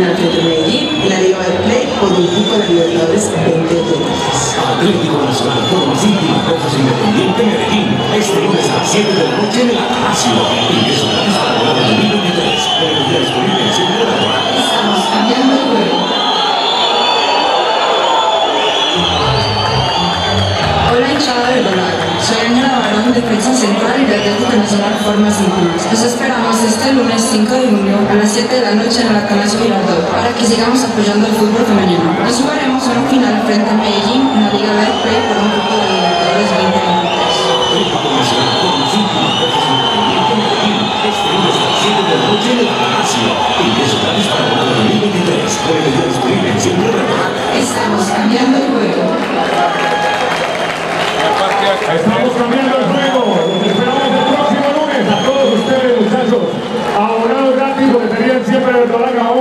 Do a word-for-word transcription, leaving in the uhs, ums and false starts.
en Atlético Medellín, en la Liga BetPlay por un cupo en la Libertadores veinte veintitrés. Atlético Nacional por víctima Rojas Independiente Medellín, este lunes a las siete de la noche en el Atanasio. Ingreso gratis para la hora de dos mil veintitrés, pero ya disponible en siete de la hora. Estamos cambiando el juego. Hola, hinchada del Dorado. Soy Ángela Barón, defensa central y de Atlético Nacional forma cinco. Los esperamos este lunes cinco de junio a las siete de la noche en el Atanasio Girardot para que sigamos apoyando el fútbol femenino. Nos jugaremos a un final frente a Medellín en la Liga BetPlay por un grupo de Libertadores veinte veintitrés. Estamos cambiando el juego. Estamos cambiando el juego, los esperamos el próximo lunes a todos ustedes, muchachos, abonados gratis, porque tenían siempre el programa.